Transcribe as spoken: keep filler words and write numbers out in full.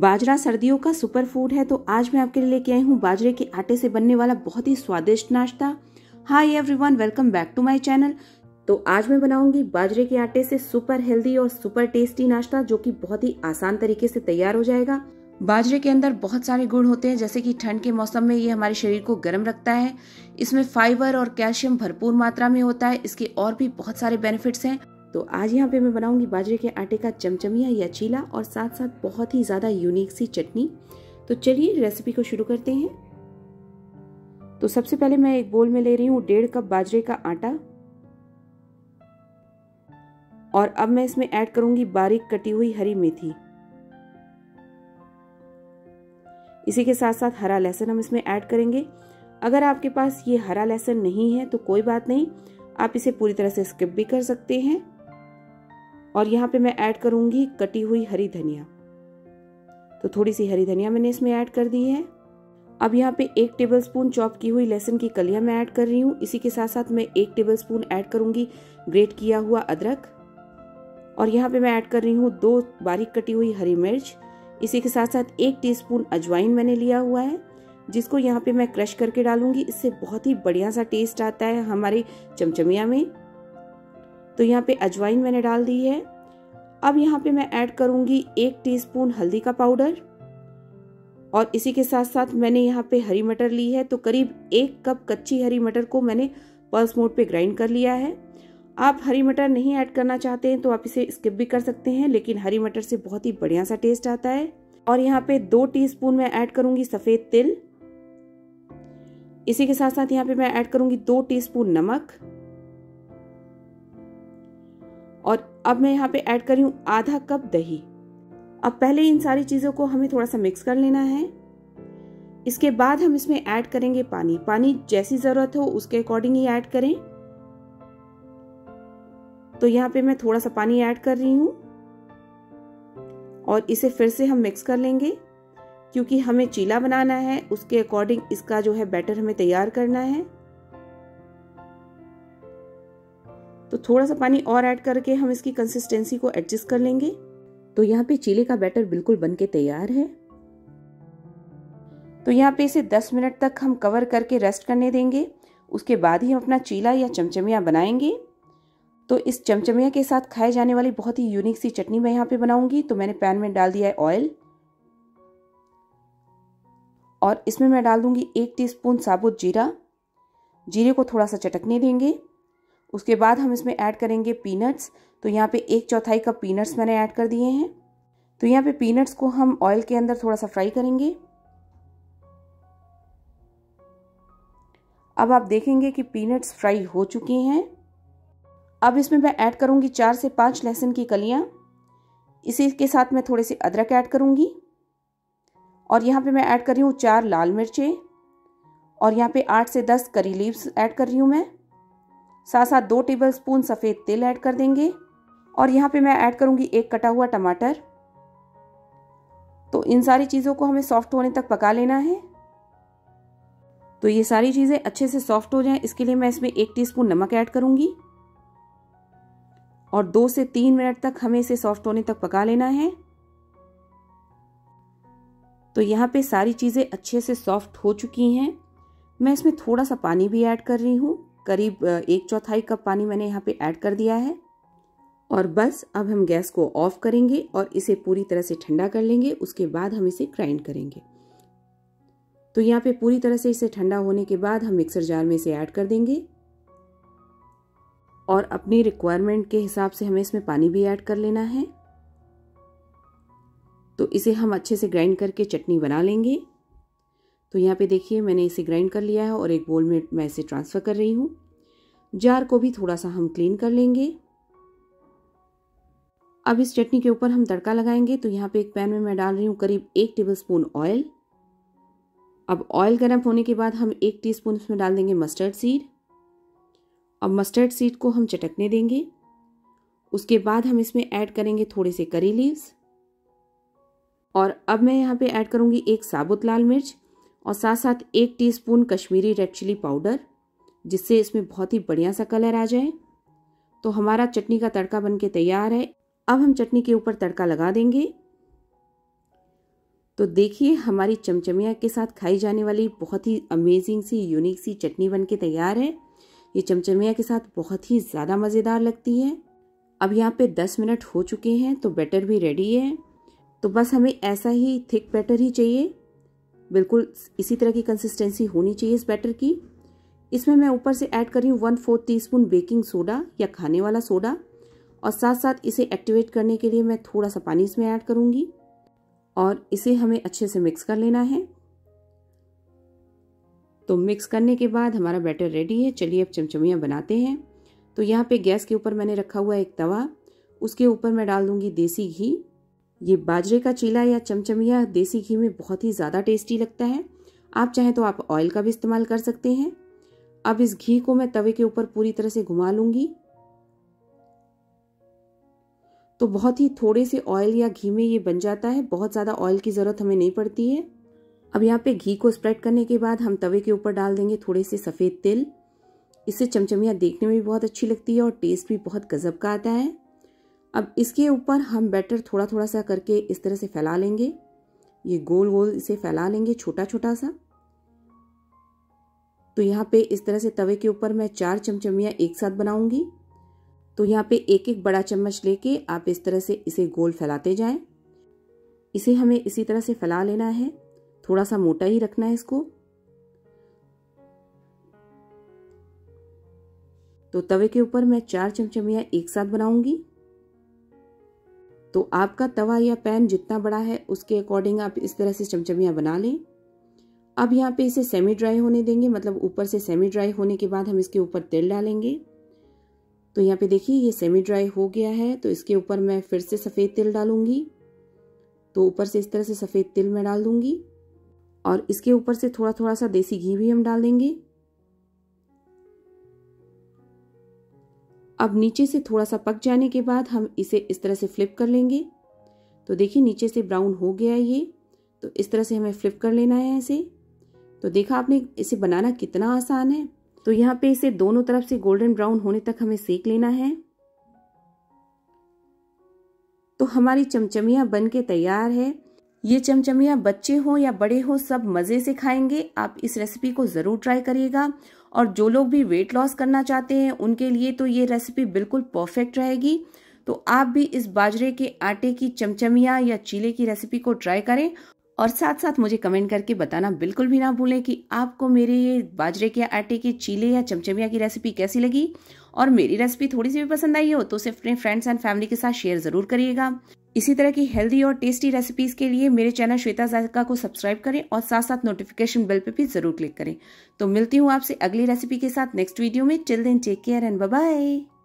बाजरा सर्दियों का super food है। तो आज मैं आपके लिए लेके आई हूँ बाजरे के आटे से बनने वाला बहुत ही स्वादिष्ट नाश्ता। Hi everyone, welcome back to my channel. तो आज मैं बनाऊंगी बाजरे के आटे से सुपर हेल्दी और सुपर टेस्टी नाश्ता, जो कि बहुत ही आसान तरीके से तैयार हो जाएगा। बाजरे के अंदर बहुत सारे गुण होते हैं, जैसे कि ठंड के मौसम में ये हमारे शरीर को गर्म रखता है। इसमें फाइबर और कैल्शियम भरपूर मात्रा में होता है। इसके और भी बहुत सारे बेनिफिट्स हैं। तो आज यहाँ पे मैं बनाऊंगी बाजरे के आटे का चमचमिया या चीला और साथ साथ बहुत ही ज़्यादा यूनिक सी चटनी। तो चलिए रेसिपी को शुरू करते हैं। तो सबसे पहले मैं एक बोल में ले रही हूँ डेढ़ कप बाजरे का आटा, और अब मैं इसमें ऐड करूँगी बारीक कटी हुई हरी मेथी। इसी के साथ साथ हरा लहसुन हम इसमें ऐड करेंगे। अगर आपके पास ये हरा लहसुन नहीं है तो कोई बात नहीं, आप इसे पूरी तरह से स्किप भी कर सकते हैं। और यहाँ पे मैं ऐड करूँगी कटी हुई हरी धनिया। तो थोड़ी सी हरी धनिया मैंने इसमें ऐड कर दी है। अब यहाँ पे एक टेबलस्पून चॉप की हुई लहसुन की कलियाँ मैं ऐड कर रही हूँ। इसी के साथ साथ मैं एक टेबलस्पून ऐड करूँगी ग्रेट किया हुआ अदरक, और यहाँ पे मैं ऐड कर रही हूँ दो बारीक कटी हुई हरी मिर्च। इसी के साथ साथ एक टीस्पून अजवाइन मैंने लिया हुआ है, जिसको यहाँ पे मैं क्रश करके डालूंगी। इससे बहुत ही बढ़िया सा टेस्ट आता है हमारे चमचमिया में। तो यहाँ पे अजवाइन मैंने डाल दी है। अब यहाँ पे मैं ऐड करूँगी एक टीस्पून हल्दी का पाउडर, और इसी के साथ साथ मैंने यहाँ पे हरी मटर ली है। तो करीब एक कप कच्ची हरी मटर को मैंने पल्स मोड पे ग्राइंड कर लिया है। आप हरी मटर नहीं ऐड करना चाहते हैं तो आप इसे स्किप भी कर सकते हैं, लेकिन हरी मटर से बहुत ही बढ़िया सा टेस्ट आता है। और यहाँ पे दो टीस्पून मैं ऐड करूँगी सफ़ेद तिल। इसी के साथ साथ यहाँ पे मैं ऐड करूँगी दो टीस्पून नमक, और अब मैं यहाँ पे ऐड कर रही हूँ आधा कप दही। अब पहले इन सारी चीज़ों को हमें थोड़ा सा मिक्स कर लेना है। इसके बाद हम इसमें ऐड करेंगे पानी। पानी जैसी ज़रूरत हो उसके अकॉर्डिंग ही ऐड करें। तो यहाँ पे मैं थोड़ा सा पानी ऐड कर रही हूँ, और इसे फिर से हम मिक्स कर लेंगे, क्योंकि हमें चीला बनाना है। उसके अकॉर्डिंग इसका जो है बैटर हमें तैयार करना है। तो थोड़ा सा पानी और ऐड करके हम इसकी कंसिस्टेंसी को एडजस्ट कर लेंगे। तो यहाँ पे चीले का बैटर बिल्कुल बनके तैयार है। तो यहाँ पे इसे दस मिनट तक हम कवर करके रेस्ट करने देंगे। उसके बाद ही हम अपना चीला या चमचमिया बनाएंगे। तो इस चमचमिया के साथ खाए जाने वाली बहुत ही यूनिक सी चटनी मैं यहाँ पे बनाऊंगी। तो मैंने पैन में डाल दिया है ऑयल, और इसमें मैं डाल दूंगी एक टीस्पून साबुत जीरा। जीरे को थोड़ा सा चटकने देंगे। उसके बाद हम इसमें ऐड करेंगे पीनट्स। तो यहाँ पे एक चौथाई कप पीनट्स मैंने ऐड कर दिए हैं। तो यहाँ पे पीनट्स को हम ऑयल के अंदर थोड़ा सा फ्राई करेंगे। अब आप देखेंगे कि पीनट्स फ्राई हो चुके हैं। अब इसमें मैं ऐड करूँगी चार से पाँच लहसुन की कलियाँ। इसी के साथ मैं थोड़े से अदरक ऐड करूँगी, और यहाँ पे मैं ऐड कर रही हूँ चार लाल मिर्चें, और यहाँ पे आठ से दस करी लीव्स ऐड कर रही हूँ मैं। साथ साथ दो टेबलस्पून सफ़ेद तिल ऐड कर देंगे, और यहाँ पे मैं ऐड करूँगी एक कटा हुआ टमाटर। तो इन सारी चीज़ों को हमें सॉफ्ट होने तक पका लेना है। तो ये सारी चीज़ें अच्छे से सॉफ्ट हो जाएँ, इसके लिए मैं इसमें एक टीस्पून नमक ऐड करूँगी, और दो से तीन मिनट तक हमें इसे सॉफ्ट होने तक पका लेना है। तो यहाँ पे सारी चीज़ें अच्छे से सॉफ्ट हो चुकी हैं। मैं इसमें थोड़ा सा पानी भी ऐड कर रही हूँ। करीब एक चौथाई कप पानी मैंने यहाँ पे ऐड कर दिया है, और बस अब हम गैस को ऑफ करेंगे और इसे पूरी तरह से ठंडा कर लेंगे। उसके बाद हम इसे ग्राइंड करेंगे। तो यहाँ पे पूरी तरह से इसे ठंडा होने के बाद हम मिक्सर जार में इसे ऐड कर देंगे, और अपनी रिक्वायरमेंट के हिसाब से हमें इसमें पानी भी ऐड कर लेना है। तो इसे हम अच्छे से ग्राइंड करके चटनी बना लेंगे। तो यहाँ पे देखिए मैंने इसे ग्राइंड कर लिया है, और एक बोल में मैं इसे ट्रांसफ़र कर रही हूँ। जार को भी थोड़ा सा हम क्लीन कर लेंगे। अब इस चटनी के ऊपर हम तड़का लगाएंगे। तो यहाँ पे एक पैन में मैं डाल रही हूँ करीब एक टेबलस्पून ऑयल। अब ऑयल गर्म होने के बाद हम एक टीस्पून इसमें डाल देंगे मस्टर्ड सीड। अब मस्टर्ड सीड को हम चटकने देंगे। उसके बाद हम इसमें ऐड करेंगे थोड़े से करी लीव्स, और अब मैं यहाँ पे ऐड करूँगी एक साबुत लाल मिर्च, और साथ साथ एक teaspoon Kashmiri red chilli powder, जिससे इसमें बहुत ही बढ़िया सा कलर आ जाए। तो हमारा चटनी का तड़का बनके तैयार है। अब हम चटनी के ऊपर तड़का लगा देंगे। तो देखिए हमारी चमचमिया के साथ खाई जाने वाली बहुत ही अमेजिंग सी यूनिक सी चटनी बनके तैयार है। ये चमचमिया के साथ बहुत ही ज़्यादा मज़ेदार लगती है। अब यहाँ पे दस मिनट हो चुके हैं तो बैटर भी रेडी है। तो बस हमें ऐसा ही थिक बैटर ही चाहिए, बिल्कुल इसी तरह की कंसिस्टेंसी होनी चाहिए इस बैटर की। इसमें मैं ऊपर से ऐड कर रही हूँ one fourth teaspoon baking soda या खाने वाला सोडा, और साथ साथ इसे एक्टिवेट करने के लिए मैं थोड़ा सा पानी इसमें ऐड करूँगी और इसे हमें अच्छे से मिक्स कर लेना है। तो मिक्स करने के बाद हमारा बैटर रेडी है। चलिए अब चमचमियाँ बनाते हैं। तो यहाँ पे गैस के ऊपर मैंने रखा हुआ एक तवा, उसके ऊपर मैं डाल दूँगी देसी घी। ये बाजरे का चीला या चमचमिया देसी घी में बहुत ही ज़्यादा टेस्टी लगता है। आप चाहें तो आप ऑयल का भी इस्तेमाल कर सकते हैं। अब इस घी को मैं तवे के ऊपर पूरी तरह से घुमा लूँगी। तो बहुत ही थोड़े से ऑयल या घी में ये बन जाता है, बहुत ज़्यादा ऑयल की ज़रूरत हमें नहीं पड़ती है। अब यहाँ पे घी को स्प्रेड करने के बाद हम तवे के ऊपर डाल देंगे थोड़े से सफ़ेद तिल। इससे चमचमिया देखने में भी बहुत अच्छी लगती है और टेस्ट भी बहुत गजब का आता है। अब इसके ऊपर हम बैटर थोड़ा थोड़ा सा करके इस तरह से फैला लेंगे, ये गोल गोल इसे फैला लेंगे छोटा छोटा सा। तो यहाँ पे इस तरह से तवे के ऊपर मैं चार चमचमिया एक साथ बनाऊँगी। तो यहाँ पे एक एक बड़ा चम्मच लेके आप इस तरह से इसे गोल फैलाते जाएं। इसे हमें इसी तरह से फैला लेना है, थोड़ा सा मोटा ही रखना है इसको। तो तवे के ऊपर मैं चार चमचमियाँ एक साथ बनाऊंगी। तो आपका तवा या पैन जितना बड़ा है उसके अकॉर्डिंग आप इस तरह से चमचमियाँ बना लें। अब यहाँ पे इसे सेमी ड्राई होने देंगे, मतलब ऊपर से सेमी ड्राई होने के बाद हम इसके ऊपर तेल डालेंगे। तो यहाँ पे देखिए ये सेमी ड्राई हो गया है। तो इसके ऊपर मैं फिर से सफ़ेद तिल डालूंगी। तो ऊपर से इस तरह से सफ़ेद तिल मैं डाल दूंगी और इसके ऊपर से थोड़ा थोड़ा सा देसी घी भी हम डाल देंगे। अब नीचे से थोड़ा सा पक जाने के बाद हम इसे इस तरह से फ्लिप कर लेंगे। तो देखिए नीचे से ब्राउन हो गया है ये। तो इस तरह से हमें फ्लिप कर लेना है इसे। तो देखा आपने इसे बनाना कितना आसान है। तो यहाँ पे इसे दोनों तरफ से गोल्डन ब्राउन होने तक हमें सेक लेना है। तो हमारी चमचमिया बनके तैयार है। ये चमचमिया बच्चे हो या बड़े हो सब मज़े से खाएंगे। आप इस रेसिपी को ज़रूर ट्राई करिएगा। और जो लोग भी वेट लॉस करना चाहते हैं उनके लिए तो ये रेसिपी बिल्कुल परफेक्ट रहेगी। तो आप भी इस बाजरे के आटे की चमचमिया या चीले की रेसिपी को ट्राई करें और साथ साथ मुझे कमेंट करके बताना बिल्कुल भी ना भूलें कि आपको मेरे ये बाजरे के आटे के चीले या चमचमिया की रेसिपी कैसी लगी। और मेरी रेसिपी थोड़ी सी भी पसंद आई हो तो उसे अपने फ्रेंड्स एंड फैमिली के साथ शेयर ज़रूर करिएगा। इसी तरह की हेल्दी और टेस्टी रेसिपीज़ के लिए मेरे चैनल श्वेता जायका को सब्सक्राइब करें और साथ साथ नोटिफिकेशन बेल पर भी ज़रूर क्लिक करें। तो मिलती हूँ आपसे अगली रेसिपी के साथ नेक्स्ट वीडियो में। Chill then take care and bye.